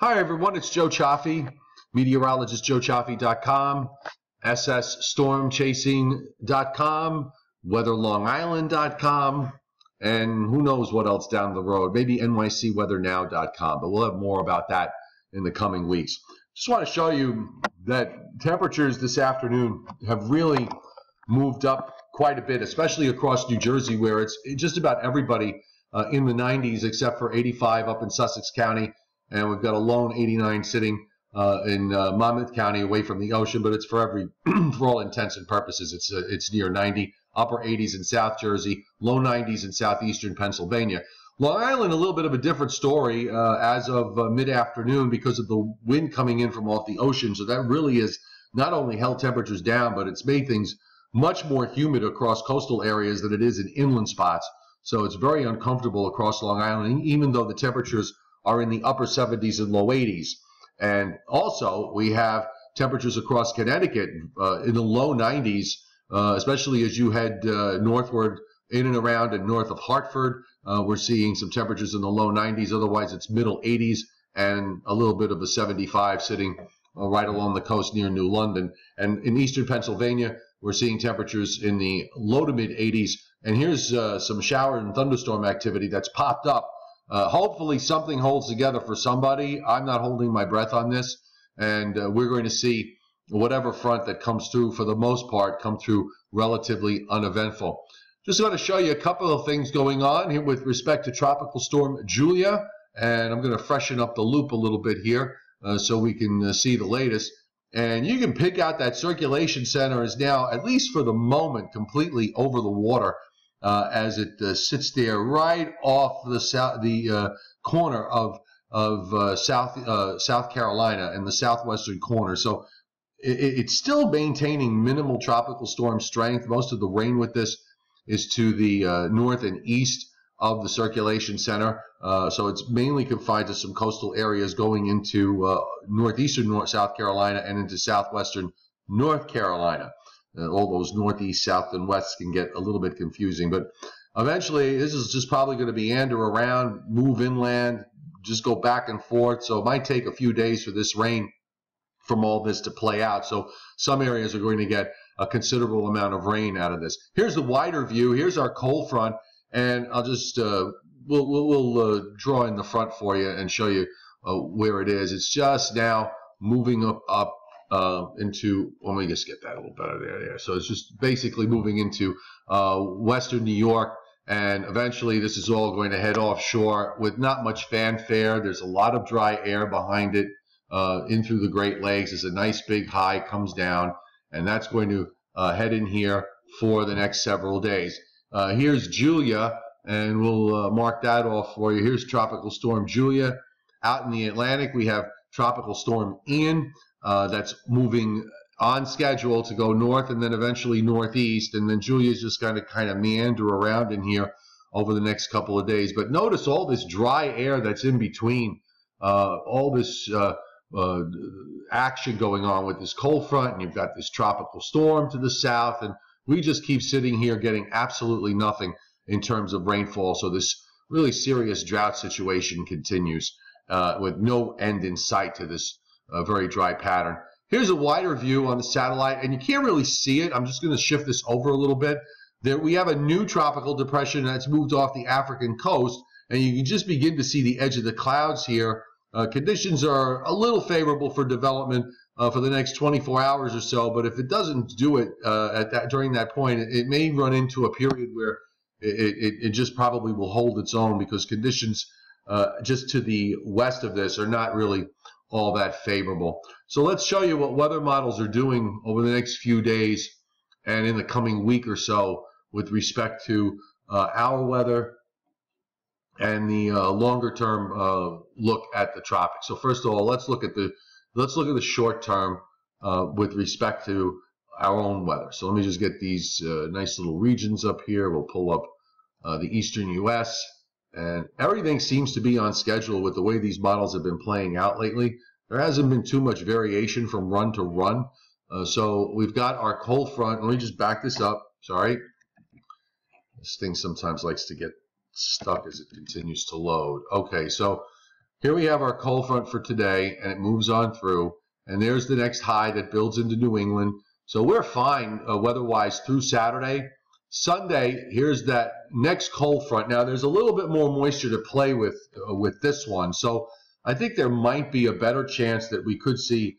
Hi everyone, it's Joe Cioffi, meteorologist JoeChaffee.com, SSStormChasing.com, WeatherLongIsland.com, and who knows what else down the road, maybe NYCWeatherNow.com, but we'll have more about that in the coming weeks. Just want to show you that temperatures this afternoon have really moved up quite a bit, especially across New Jersey, where it's just about everybody in the 90s except for 85 up in Sussex County. And we've got a lone 89 sitting in Monmouth County away from the ocean, but it's for every, for all intents and purposes, it's near 90, upper 80s in South Jersey, low 90s in southeastern Pennsylvania. Long Island, a little bit of a different story as of mid-afternoon because of the wind coming in from off the ocean, so that really has not only held temperatures down, but it's made things much more humid across coastal areas than it is in inland spots, so it's very uncomfortable across Long Island, even though the temperatures are in the upper 70s and low 80s. And also, we have temperatures across Connecticut in the low 90s, especially as you head northward in and around and north of Hartford. We're seeing some temperatures in the low 90s. Otherwise, it's middle 80s and a little bit of a 75 sitting right along the coast near New London. And in eastern Pennsylvania, we're seeing temperatures in the low to mid 80s. And here's some shower and thunderstorm activity that's popped up. Hopefully something holds together for somebody. I'm not holding my breath on this, and we're going to see whatever front that comes through, for the most part, come through relatively uneventful. Just going to show you a couple of things going on here with respect to Tropical Storm Julia, and I'm going to freshen up the loop a little bit here so we can see the latest. And you can pick out that circulation center is now, at least for the moment, completely over the water. As it sits there right off the corner of South Carolina and the southwestern corner. So it's still maintaining minimal tropical storm strength. Most of the rain with this is to the north and east of the circulation center. So it's mainly confined to some coastal areas going into northeastern South Carolina and into southwestern North Carolina. All those northeast, south, and west can get a little bit confusing. But eventually, this is just probably going to meander around, move inland, just go back and forth. So it might take a few days for this rain from all this to play out. So some areas are going to get a considerable amount of rain out of this. Here's the wider view. Here's our cold front. And I'll just, we'll draw in the front for you and show you where it is. It's just now moving up. Let me just get that a little better there. So it's just basically moving into western New York, and eventually this is all going to head offshore with not much fanfare. There's a lot of dry air behind it in through the Great Lakes. There's a nice big high comes down, and that's going to head in here for the next several days. Here's Julia, and we'll mark that off for you. Here's Tropical Storm Julia. Out in the Atlantic, we have Tropical Storm Ian. That's moving on schedule to go north and then eventually northeast, and then Julia's just going to kind of meander around in here over the next couple of days. But notice all this dry air that's in between, all this action going on with this cold front, and you've got this tropical storm to the south, and we just keep sitting here getting absolutely nothing in terms of rainfall. So this really serious drought situation continues with no end in sight to this. A very dry pattern. Here's a wider view on the satellite, and you can't really see it. I'm just going to shift this over a little bit. There we have a new tropical depression that's moved off the African coast, and you can just begin to see the edge of the clouds here. Conditions are a little favorable for development for the next 24 hours or so, but if it doesn't do it during that point, it may run into a period where it just probably will hold its own, because conditions just to the west of this are not really all that favorable. So let's show you what weather models are doing over the next few days and in the coming week or so with respect to our weather and the longer term look at the tropics. So first of all, let's look at the short term with respect to our own weather. So let me just get these nice little regions up here. We'll pull up the eastern U.S. And everything seems to be on schedule with the way these models have been playing out lately. There hasn't been too much variation from run to run. So we've got our cold front. Let me just back this up. Sorry. This thing sometimes likes to get stuck as it continues to load. Okay, so Here we have our cold front for today, and it moves on through. And there's the next high that builds into New England. So we're fine weather-wise through Saturday. Sunday, here's that next cold front. Now, there's a little bit more moisture to play with this one. So I think there might be a better chance that we could see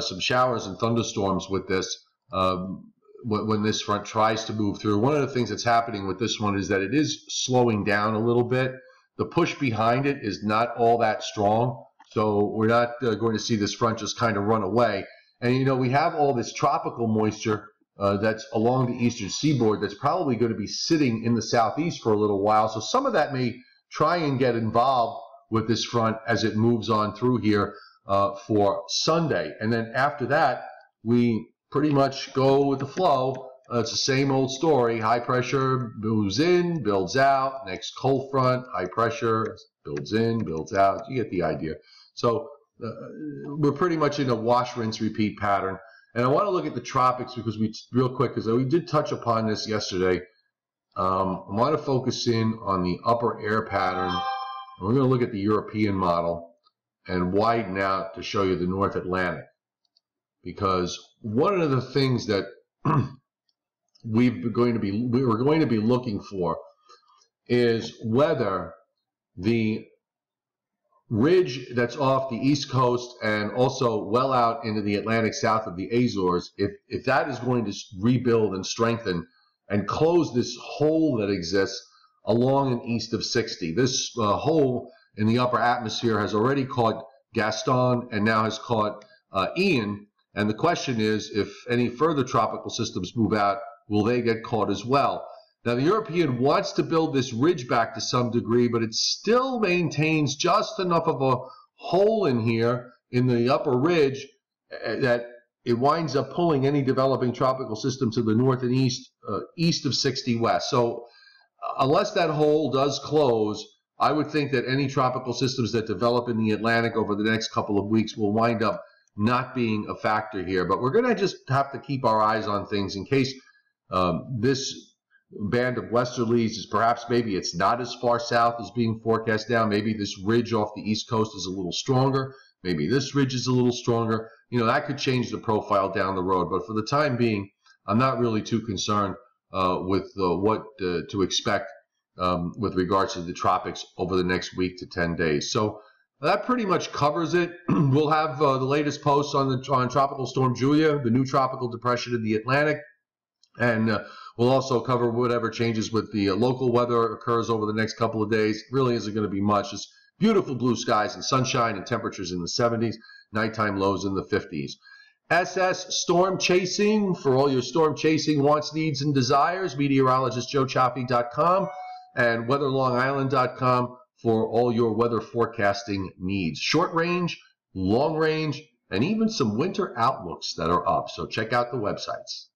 some showers and thunderstorms with this when this front tries to move through. One of the things that's happening with this one is that it is slowing down a little bit. The push behind it is not all that strong. So we're not going to see this front just kind of run away. And, you know, we have all this tropical moisture that's along the eastern seaboard that's probably going to be sitting in the southeast for a little while. So some of that may try and get involved with this front as it moves on through here for Sunday. And then after that, we pretty much go with the flow. It's the same old story. High pressure moves in, builds out. Next cold front, high pressure, builds in, builds out. You get the idea. So we're pretty much in a wash, rinse, repeat pattern. And I want to look at the tropics because we, real quick, because we did touch upon this yesterday. I want to focus in on the upper air pattern. And we're going to look at the European model and widen out to show you the North Atlantic. Because one of the things that we were going to be looking for is whether the ridge that's off the East Coast and also well out into the Atlantic south of the Azores, if that is going to rebuild and strengthen and close this hole that exists along and east of 60. This hole in the upper atmosphere has already caught Gaston and now has caught Ian. And the question is, if any further tropical systems move out, will they get caught as well? Now, the European wants to build this ridge back to some degree, but it still maintains just enough of a hole in here in the upper ridge that it winds up pulling any developing tropical system to the north and east, east of 60 west. So unless that hole does close, I would think that any tropical systems that develop in the Atlantic over the next couple of weeks will wind up not being a factor here. But we're going to just have to keep our eyes on things in case this band of westerlies is perhaps, maybe it's not as far south as being forecast now. Maybe this ridge off the East Coast is a little stronger. Maybe this ridge is a little stronger. You know, that could change the profile down the road. But for the time being, I'm not really too concerned with what to expect with regards to the tropics over the next week to 10 days. So that pretty much covers it. We'll have the latest posts on Tropical Storm Julia, the new tropical depression in the Atlantic, and we'll also cover whatever changes with the local weather occurs over the next couple of days. Really isn't going to be much. It's beautiful blue skies and sunshine and temperatures in the 70s, nighttime lows in the 50s. SS Storm Chasing, for all your storm chasing wants, needs, and desires, meteorologist JoeChaffee.com and WeatherLongIsland.com for all your weather forecasting needs. Short range, long range, and even some winter outlooks that are up. So check out the websites.